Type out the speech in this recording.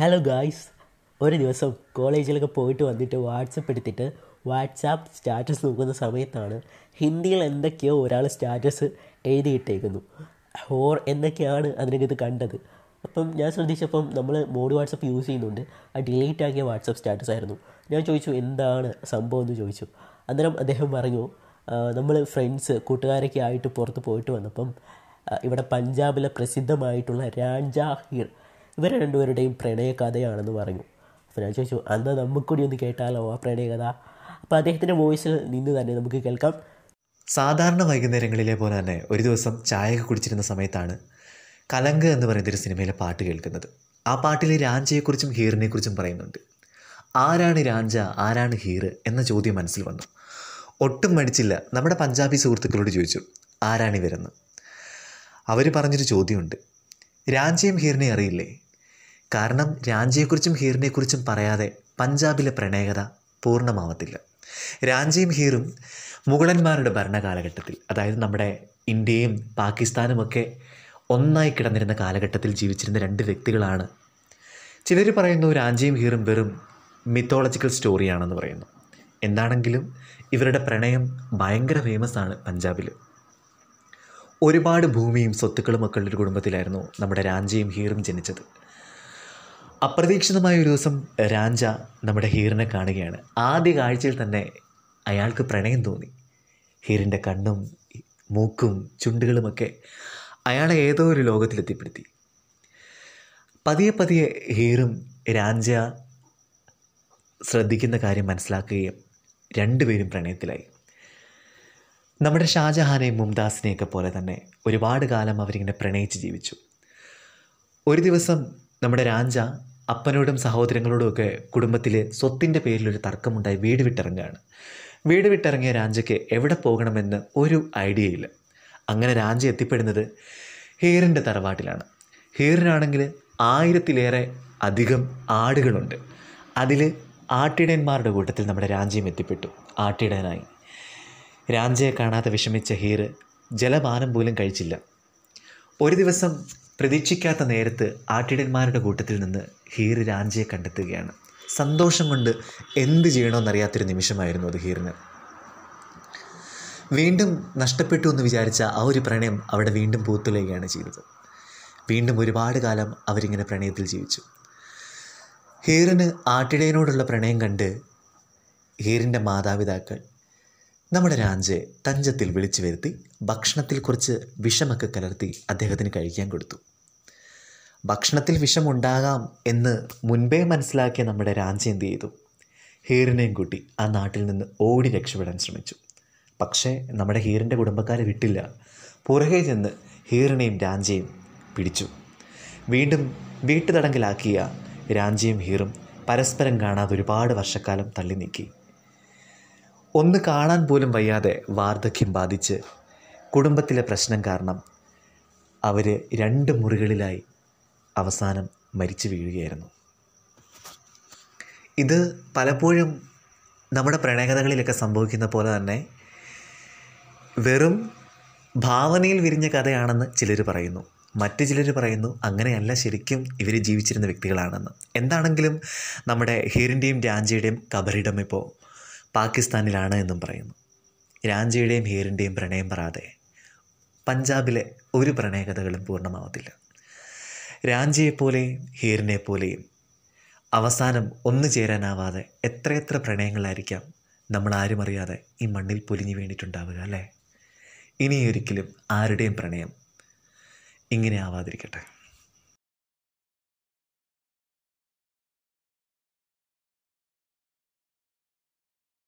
Hello guys, ഒരു ദിവസം കോളേജിലൊക്കെ പോയിട്ട് വന്നിട്ട് വാട്സപ്പ് എടുത്തിട്ട് വാട്സാപ്പ് സ്റ്റാറ്റസ് നോക്കുന്ന സമയത്താണ് ഹിന്ദിയിൽ എന്തൊക്കെയോ ഒരാൾ സ്റ്റാറ്റസ് എഴുതിയിട്ടേക്കുന്നു. ഹോർ എന്നൊക്കെയാണ് അതിനകത്ത് കണ്ടത്. അപ്പം ഞാൻ ശ്രദ്ധിച്ചപ്പം നമ്മൾ മോഡ് വാട്സപ്പ് യൂസ് ചെയ്യുന്നുണ്ട്, ആ ഡിലീറ്റ് ആക്കിയ വാട്സപ്പ് സ്റ്റാറ്റസ് ആയിരുന്നു. ഞാൻ ചോദിച്ചു എന്താണ് സംഭവം എന്ന് ചോദിച്ചു. അന്നേരം അദ്ദേഹം പറഞ്ഞു, നമ്മൾ ഫ്രണ്ട്സ് കൂട്ടുകാരൊക്കെ ആയിട്ട് പുറത്ത് പോയിട്ട് വന്നപ്പം ഇവിടെ പഞ്ചാബിലെ പ്രസിദ്ധമായിട്ടുള്ള രാഞ്ച ഹീർ ഇവർ രണ്ടുപേരുടെയും പ്രണയകഥയാണെന്ന് പറഞ്ഞു. അപ്പോൾ ഞാൻ ചോദിച്ചു അന്ന് നമുക്കൂടി ഒന്ന് കേട്ടാലോ ആ പ്രണയകഥ. അപ്പോൾ അദ്ദേഹത്തിൻ്റെ വോയിസിൽ നിന്ന് തന്നെ നമുക്ക് കേൾക്കാം. സാധാരണ വൈകുന്നേരങ്ങളിലെ പോലെ തന്നെ ഒരു ദിവസം ചായയൊക്കെ കുടിച്ചിരുന്ന സമയത്താണ് കലങ്ക് എന്ന് പറയുന്നൊരു സിനിമയിലെ പാട്ട് കേൾക്കുന്നത്. ആ പാട്ടിൽ രാഞ്ചയെക്കുറിച്ചും ഹീറിനെക്കുറിച്ചും പറയുന്നുണ്ട്. ആരാണ് രാഞ്ച, ആരാണ് ഹീർ എന്ന ചോദ്യം മനസ്സിൽ വന്നു. ഒട്ടും മടിച്ചില്ല, നമ്മുടെ പഞ്ചാബി സുഹൃത്തുക്കളോട് ചോദിച്ചു ആരാണിവരെന്ന്. അവർ പറഞ്ഞൊരു ചോദ്യമുണ്ട്, രാഞ്ചയും ഹീറിനെ അറിയില്ലേ? കാരണം രാഞ്ചയെക്കുറിച്ചും ഹീറിനെക്കുറിച്ചും പറയാതെ പഞ്ചാബിലെ പ്രണയകഥ പൂർണ്ണമാവത്തില്ല. രാഞ്ചയും ഹീറും മുഗളന്മാരുടെ ഭരണകാലഘട്ടത്തിൽ, അതായത് നമ്മുടെ ഇന്ത്യയും പാകിസ്ഥാനുമൊക്കെ ഒന്നായി കിടന്നിരുന്ന കാലഘട്ടത്തിൽ ജീവിച്ചിരുന്ന രണ്ട് വ്യക്തികളാണ്. ചിലർ പറയുന്നു രാഞ്ചയും ഹീറും വെറും മിത്തോളജിക്കൽ സ്റ്റോറിയാണെന്ന് പറയുന്നു. എന്താണെങ്കിലും ഇവരുടെ പ്രണയം ഭയങ്കര ഫേമസാണ് പഞ്ചാബിൽ. ഒരുപാട് ഭൂമിയും സ്വത്തുക്കളും ഒക്കെ ഉള്ളൊരു കുടുംബത്തിലായിരുന്നു നമ്മുടെ രാഞ്ചയും ഹീറും ജനിച്ചത്. അപ്രതീക്ഷിതമായ ഒരു ദിവസം രാഞ്ച നമ്മുടെ ഹീറിനെ കാണുകയാണ്. ആദ്യ കാഴ്ചയിൽ തന്നെ അയാൾക്ക് പ്രണയം തോന്നി. ഹീറിൻ്റെ കണ്ണും മൂക്കും ചുണ്ടുകളുമൊക്കെ അയാളെ ഏതോ ഒരു ലോകത്തിലെത്തിപ്പെടുത്തി. പതിയെ പതിയെ ഹീറും രാഞ്ച ശ്രദ്ധിക്കുന്ന കാര്യം മനസ്സിലാക്കുകയും രണ്ടുപേരും പ്രണയത്തിലായി. നമ്മുടെ ഷാജഹാനെയും മുംതാസിനെയൊക്കെ പോലെ തന്നെ ഒരുപാട് കാലം അവരിങ്ങനെ പ്രണയിച്ച് ജീവിച്ചു. ഒരു ദിവസം നമ്മുടെ രാഞ്ച അപ്പനോടും സഹോദരങ്ങളോടുമൊക്കെ കുടുംബത്തിൽ സ്വത്തിൻ്റെ പേരിലൊരു തർക്കമുണ്ടായി വീട് വിട്ടിറങ്ങുകയാണ്. വീട് വിട്ടിറങ്ങിയ രാഞ്ചയ്ക്ക് എവിടെ പോകണമെന്ന് ഒരു ഐഡിയയില്ല. അങ്ങനെ രാഞ്ച എത്തിപ്പെടുന്നത് ഹീറിൻ്റെ തറവാട്ടിലാണ്. ഹീറിനാണെങ്കിൽ 1000-ലേറെ അധികം ആടുകളുണ്ട്. അതിൽ ആട്ടിടയന്മാരുടെ കൂട്ടത്തിൽ നമ്മുടെ രാഞ്ചയും എത്തിപ്പെട്ടു. ആട്ടിടയനായി രാഞ്ചയെ കാണാതെ വിഷമിച്ച ഹീർ ജലപാനം പോലും കഴിച്ചില്ല. ഒരു ദിവസം പ്രതീക്ഷിക്കാത്ത നേരത്ത് ആട്ടിടന്മാരുടെ കൂട്ടത്തിൽ നിന്ന് ഹീർ രാഞ്ചയെ കണ്ടെത്തുകയാണ്. സന്തോഷം കൊണ്ട് എന്ത് ചെയ്യണമെന്നറിയാത്തൊരു നിമിഷമായിരുന്നു അത് ഹീറിന്. വീണ്ടും നഷ്ടപ്പെട്ടു എന്ന് വിചാരിച്ച ആ ഒരു പ്രണയം അവിടെ വീണ്ടും പൂത്തുലയുകയാണ് ചെയ്തത്. വീണ്ടും ഒരുപാട് കാലം അവരിങ്ങനെ പ്രണയത്തിൽ ജീവിച്ചു. ഹീറിന് ആട്ടിടയനോടുള്ള പ്രണയം കണ്ട് ഹീറിൻ്റെ മാതാപിതാക്കൾ നമ്മുടെ രാഞ്ചയെ തഞ്ചത്തിൽ വിളിച്ചു വരുത്തി ഭക്ഷണത്തിൽ കുറച്ച് വിഷമൊക്കെ കലർത്തി അദ്ദേഹത്തിന് കഴിക്കാൻ കൊടുത്തു. ഭക്ഷണത്തിൽ വിഷമുണ്ടാകാം എന്ന് മുൻപേ മനസ്സിലാക്കിയ നമ്മുടെ രാഞ്ച എന്ത് ചെയ്തു? ഹീറിനെയും കൂട്ടി ആ നാട്ടിൽ നിന്ന് ഓടി രക്ഷപ്പെടാൻ ശ്രമിച്ചു. പക്ഷേ നമ്മുടെ ഹീറിൻ്റെ കുടുംബക്കാരെ വിട്ടില്ല. പുറകെ ചെന്ന് ഹീറിനെയും രാഞ്ചയും പിടിച്ചു. വീണ്ടും വീട്ടുതടങ്കലാക്കിയ രാഞ്ചയും ഹീറും പരസ്പരം കാണാതെ ഒരുപാട് വർഷക്കാലം തള്ളി നീക്കി. ഒന്ന് കാണാൻ പോലും വയ്യാതെ വാർദ്ധക്യം ബാധിച്ച് കുടുംബത്തിലെ പ്രശ്നം കാരണം അവർ 2 മുറികളിലായി അവസാനം മരിച്ചു വീഴുകയായിരുന്നു. ഇത് പലപ്പോഴും നമ്മുടെ പ്രണയകഥകളിലൊക്കെ സംഭവിക്കുന്ന പോലെ തന്നെ വെറും ഭാവനയിൽ വിരിഞ്ഞ കഥയാണെന്ന് ചിലർ പറയുന്നു. മറ്റു ചിലർ പറയുന്നു അങ്ങനെയല്ല, ശരിക്കും ഇവർ ജീവിച്ചിരുന്ന വ്യക്തികളാണെന്ന്. എന്താണെങ്കിലും നമ്മുടെ ഹീറിൻ്റെയും രാഞ്ചയുടെയും കബറിടം ഇപ്പോൾ പാകിസ്ഥാനിലാണ് എന്നും പറയുന്നു. രാഞ്ചയുടെയും ഹീറിൻ്റെയും പ്രണയം പറയാതെ പഞ്ചാബിലെ ഒരു പ്രണയകഥകളും പൂർണ്ണമാവത്തില്ല. രാഞ്ചയെപ്പോലെയും ഹീറിനെപ്പോലെയും അവസാനം ഒന്നു ചേരാനാവാതെ എത്രയെത്ര പ്രണയങ്ങളായിരിക്കാം നമ്മളാരും അറിയാതെ ഈ മണ്ണിൽ പൊലിഞ്ഞു വീണിട്ടുണ്ടാവുക അല്ലേ? ഇനിയൊരിക്കലും ആരുടെയും പ്രണയം ഇങ്ങനെ ആവാതിരിക്കട്ടെ.